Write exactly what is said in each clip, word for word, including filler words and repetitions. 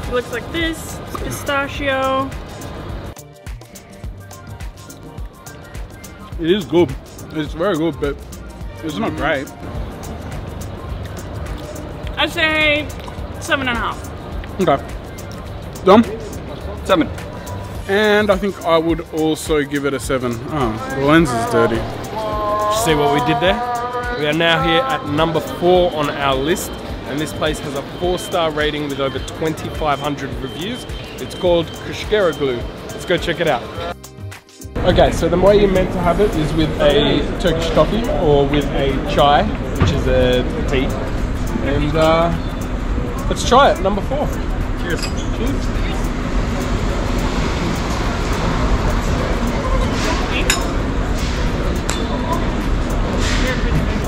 It looks like this, pistachio. It is good. It's very good, but it's not great. I'd say seven and a half. Okay. Dom? Seven. And I think I would also give it a seven. Oh, the lens is dirty. See what we did there? We are now here at number four on our list, and this place has a four-star rating with over twenty-five hundred reviews. It's called Kuşkereğlu. Let's go check it out. Okay, so the way you're meant to have it is with a Turkish coffee or with a chai, which is a tea. And uh, let's try it, number four. Cheers. Cheers.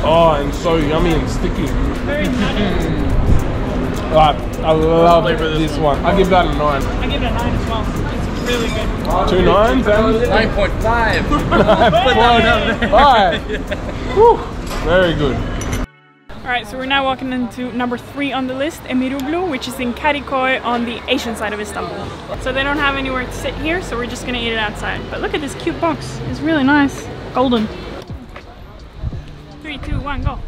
Oh, and so yummy and sticky. Very nutty. Right, I love this one. I give that a nine. I give it a nine as well. It's really good. Two nines and nine point five. nine point five. Very good. Alright, so we're now walking into number three on the list, Emiruglu, which is in Karaköy on the Asian side of Istanbul. So they don't have anywhere to sit here, so we're just going to eat it outside. But look at this cute box. It's really nice. Golden. Three, two, one, go.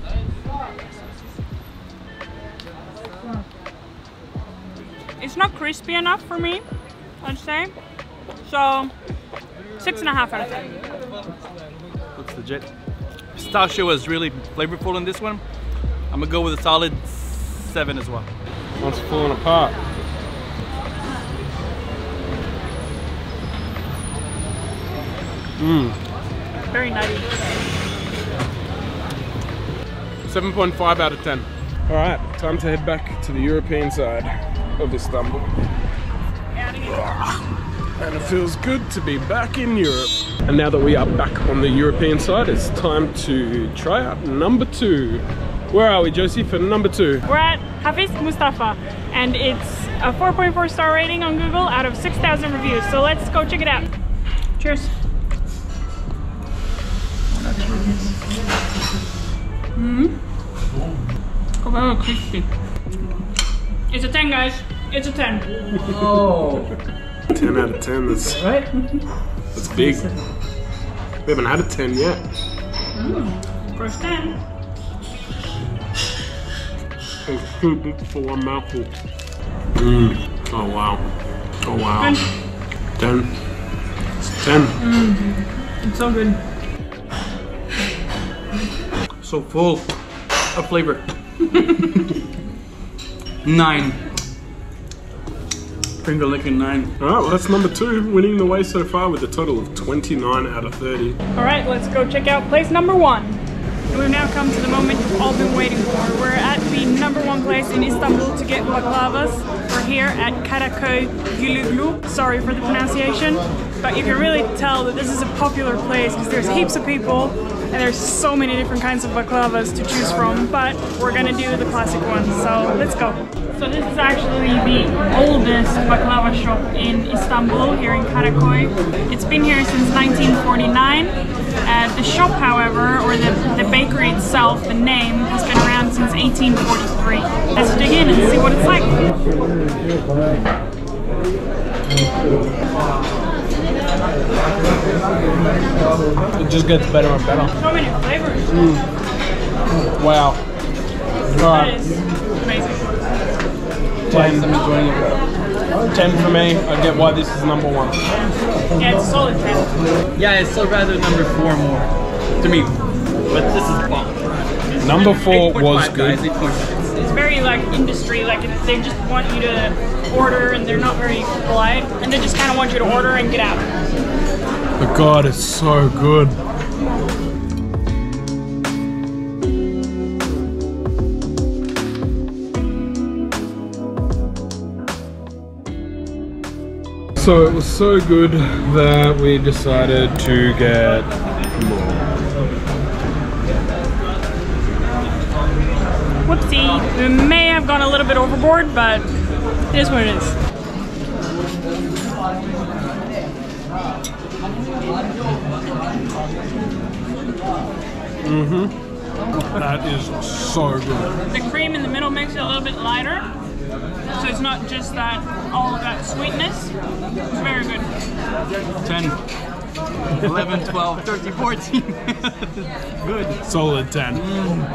It's not crispy enough for me, I'd say. So, six and a half out of ten. Looks legit. Pistachio was really flavorful in this one. I'm gonna go with a solid seven as well. One's falling apart. Mmm. Very nutty. seven point five out of ten. All right, time to head back to the European side of Istanbul. And it feels good to be back in Europe. And now that we are back on the European side, it's time to try out number two. Where are we, Josie, for number two? We're at Hafiz Mustafa, and it's a four point four star rating on Google out of six thousand reviews. So let's go check it out. Cheers. Mm-hmm. Oh, crispy. It's a ten, guys. It's a ten. Oh. ten out of ten. That's, right? That's big. We haven't had a ten yet. Mm. First ten. It's too big for one mouthful. Mm. Oh, wow. Oh, wow. ten. It's ten. Mm. It's so good. So full of flavor. Nine. Finger licking nine. All right, well that's number two, winning the way so far with a total of twenty-nine out of thirty. All right, let's go check out place number one. And we've now come to the moment you've all been waiting for. We're at the number one place in Istanbul to get baklavas. We're here at Karaköy Güllüoğlu. Sorry for the pronunciation, but you can really tell that this is a popular place because there's heaps of people. And there's so many different kinds of baklavas to choose from, but we're gonna do the classic ones, so let's go. So this is actually the oldest baklava shop in Istanbul, here in Karaköy. It's been here since nineteen forty-nine. Uh, the shop, however, or the, the bakery itself, the name, has been around since eighteen forty-three. Let's dig in and see what it's like. It just gets better and better. So many flavors. Mm. Wow. Alright. Amazing. ten, I'm enjoying it. ten for me. I get why this is number one. Yeah, it's a solid ten. Yeah, it's still rather number four more to me. But this is bomb. Number four was good. It's very like industry, like they just want you to order and they're not very polite and they just kind of want you to order and get out. But God, it's so good. So it was so good that we decided to get more. Whoopsie, we may have gone a little bit overboard, but it is what it is. Mm-hmm. That is so good. The cream in the middle makes it a little bit lighter, so it's not just that all of that sweetness. It's very good. ten, eleven, twelve, thirteen, fourteen. Good. Solid ten. Mm.